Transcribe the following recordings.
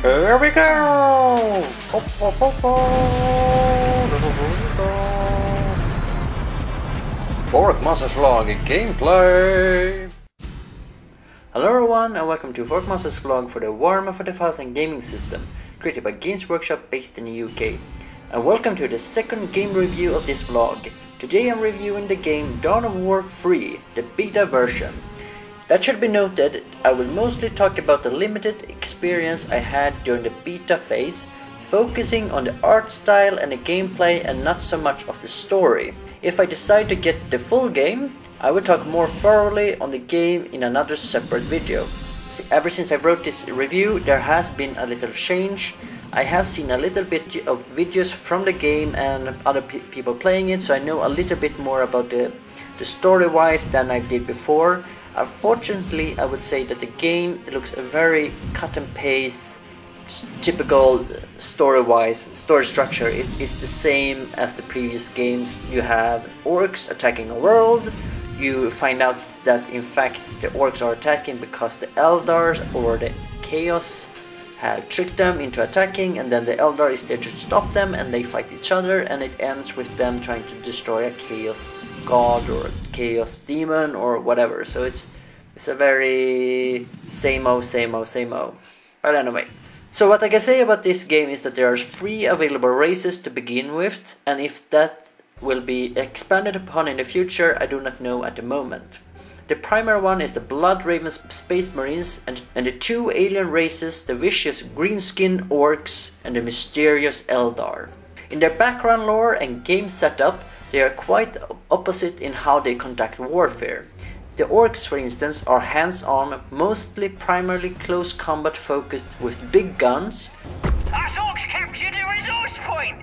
Here we go! Ho, ho, ho, ho. Forkmasters Vlog gameplay! Hello everyone and welcome to Forkmasters Vlog for the Warhammer 40,000 gaming system, created by Games Workshop based in the UK. And welcome to the second game review of this vlog. Today I'm reviewing the game Dawn of War 3, the beta version. That should be noted, I will mostly talk about the limited experience I had during the beta phase, focusing on the art style and the gameplay and not so much of the story. If I decide to get the full game, I will talk more thoroughly on the game in another separate video. See, ever since I wrote this review, there has been a little change. I have seen a little bit of videos from the game and other people playing it, so I know a little bit more about the story-wise than I did before. Unfortunately, I would say that the game looks a very cut and paste, typical story-wise, story structure. It's the same as the previous games. You have orcs attacking a world, you find out that in fact the orcs are attacking because the Eldars or the Chaos have tricked them into attacking, and then the Eldar is there to stop them and they fight each other, and it ends with them trying to destroy a Chaos god or a Chaos demon or whatever. So it's a very same-o. But anyway, so what I can say about this game is that there are 3 available races to begin with, and if that will be expanded upon in the future I do not know at the moment. The primary one is the Blood Ravens, Space Marines, and the 2 alien races, the vicious green-skinned orcs and the mysterious Eldar. In their background lore and game setup, they are quite opposite in how they conduct warfare. The orcs, for instance, are hands-on, mostly primarily close combat focused with big guns. Us orcs captured a resource point!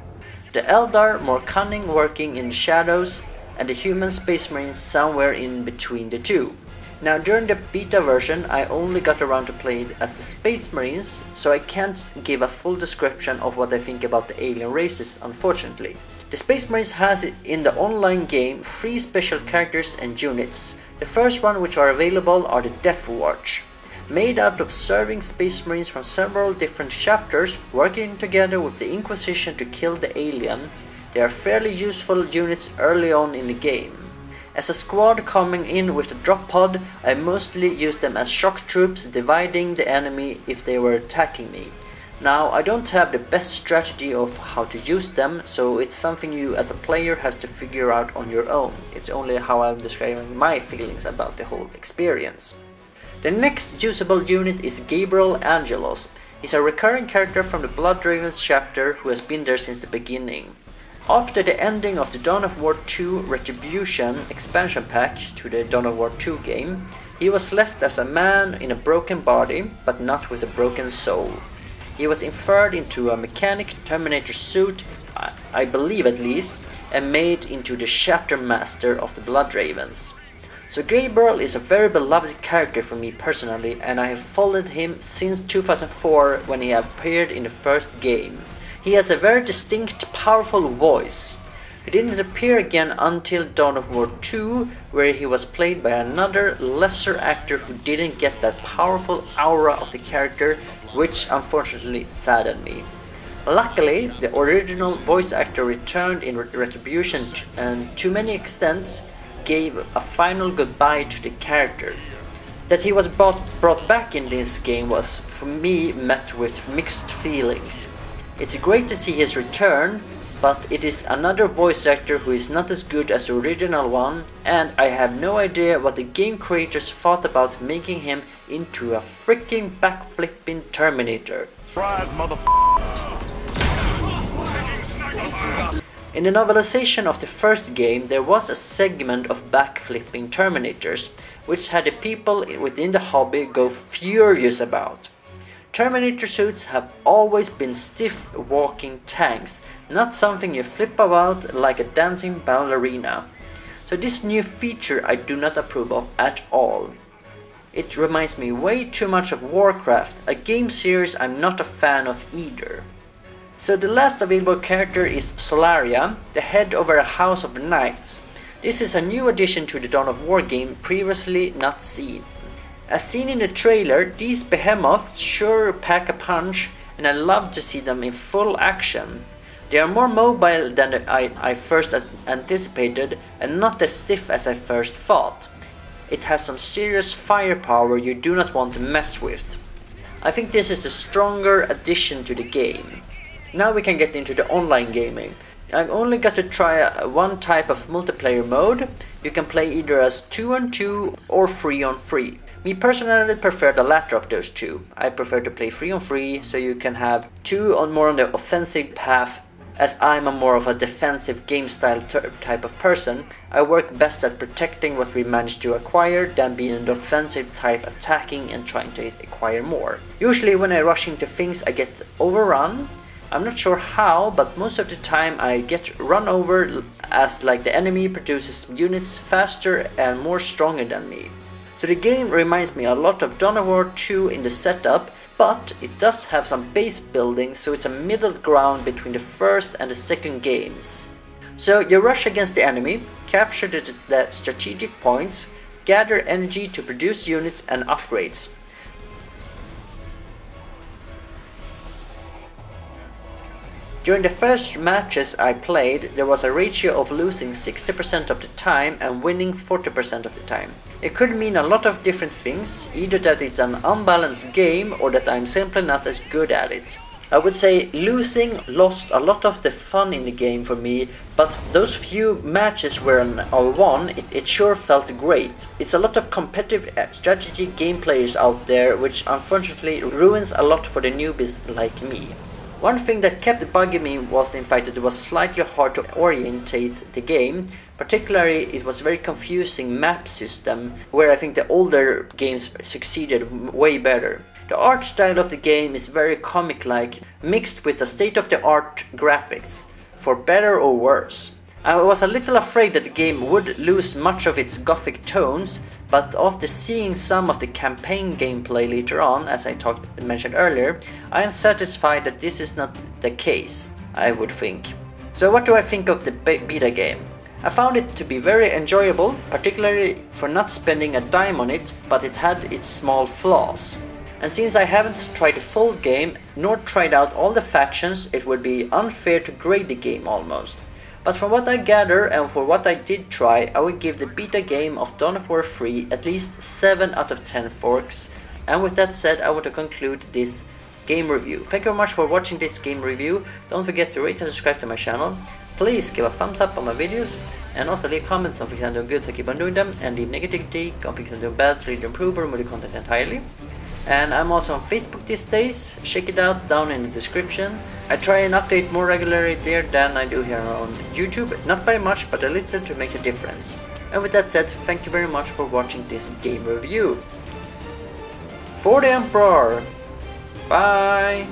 The Eldar more cunning, working in the shadows, and the human Space Marines somewhere in between the two. Now, during the beta version I only got around to playing as the Space Marines, so I can't give a full description of what I think about the alien races, unfortunately. The Space Marines has in the online game 3 special characters and units. The first one which are available are the Death Watch, made out of serving Space Marines from several different chapters working together with the Inquisition to kill the alien. They are fairly useful units early on in the game. As a squad coming in with a drop pod, I mostly use them as shock troops, dividing the enemy if they were attacking me. Now, I don't have the best strategy of how to use them, so it's something you as a player have to figure out on your own. It's only how I'm describing my feelings about the whole experience. The next usable unit is Gabriel Angelos. He's a recurring character from the Blood Ravens chapter who has been there since the beginning. After the ending of the Dawn of War 2 Retribution expansion pack to the Dawn of War 2 game, he was left as a man in a broken body, but not with a broken soul. He was inferred into a mechanic Terminator suit, I believe at least, and made into the chapter master of the Blood Ravens. So Gabriel is a very beloved character for me personally, and I have followed him since 2004 when he appeared in the first game. He has a very distinct, powerful voice. He didn't appear again until Dawn of War 2, where he was played by another, lesser actor who didn't get that powerful aura of the character, which unfortunately saddened me. Luckily, the original voice actor returned in Retribution and, to many extents, gave a final goodbye to the character. That he was brought back in this game was, for me, met with mixed feelings. It's great to see his return, but it is another voice actor who is not as good as the original one, and I have no idea what the game creators thought about making him into a freaking backflipping Terminator. Surprise, motherfucker! In the novelization of the first game, there was a segment of backflipping Terminators, which had the people within the hobby go furious about. Terminator suits have always been stiff walking tanks, not something you flip about like a dancing ballerina. So this new feature I do not approve of at all. It reminds me way too much of Warcraft, a game series I'm not a fan of either. So the last available character is Solaria, the head over a House of Knights. This is a new addition to the Dawn of War game, previously not seen. As seen in the trailer, these behemoths sure pack a punch, and I love to see them in full action. They are more mobile than I first anticipated and not as stiff as I first thought. It has some serious firepower you do not want to mess with. I think this is a stronger addition to the game. Now we can get into the online gaming. I only got to try one type of multiplayer mode. You can play either as 2-on-2 or 3-on-3. Me personally prefer the latter of those two. I prefer to play 3-on-3, so you can have two on more on the offensive path, as I'm a more of a defensive game style type of person. I work best at protecting what we manage to acquire than being an offensive type attacking and trying to acquire more. Usually when I rush into things I get overrun. I'm not sure how, but most of the time I get run over as like the enemy produces units faster and more stronger than me. So the game reminds me a lot of Dawn of War 2 in the setup, but it does have some base building, so it's a middle ground between the first and the second games. So you rush against the enemy, capture the strategic points, gather energy to produce units and upgrades. During the first matches I played, there was a ratio of losing 60% of the time and winning 40% of the time. It could mean a lot of different things, either that it's an unbalanced game or that I'm simply not as good at it. I would say losing lost a lot of the fun in the game for me, but those few matches where I won, it sure felt great. It's a lot of competitive strategy game players out there, which unfortunately ruins a lot for the newbies like me. One thing that kept bugging me was in fact that it was slightly hard to orientate the game. Particularly it was a very confusing map system, where I think the older games succeeded way better. The art style of the game is very comic-like, mixed with the state-of-the-art graphics, for better or worse. I was a little afraid that the game would lose much of its gothic tones, but after seeing some of the campaign gameplay later on, as I mentioned earlier, I am satisfied that this is not the case, I would think. So what do I think of the beta game? I found it to be very enjoyable, particularly for not spending a dime on it, but it had its small flaws. And since I haven't tried the full game, nor tried out all the factions, it would be unfair to grade the game almost. But from what I gather and for what I did try, I would give the beta game of Dawn of War 3 at least 7 out of 10 forks. And with that said, I want to conclude this game review. Thank you very much for watching this game review. Don't forget to rate and subscribe to my channel. Please give a thumbs up on my videos. And also leave comments on things I'm doing good, so keep on doing them. And leave negativity on things I'm doing bad, so I need to improve or remove the content entirely. And I'm also on Facebook these days, check it out down in the description. I try and update more regularly there than I do here on YouTube, not by much but a little to make a difference. And with that said, thank you very much for watching this game review. For the Emperor! Bye!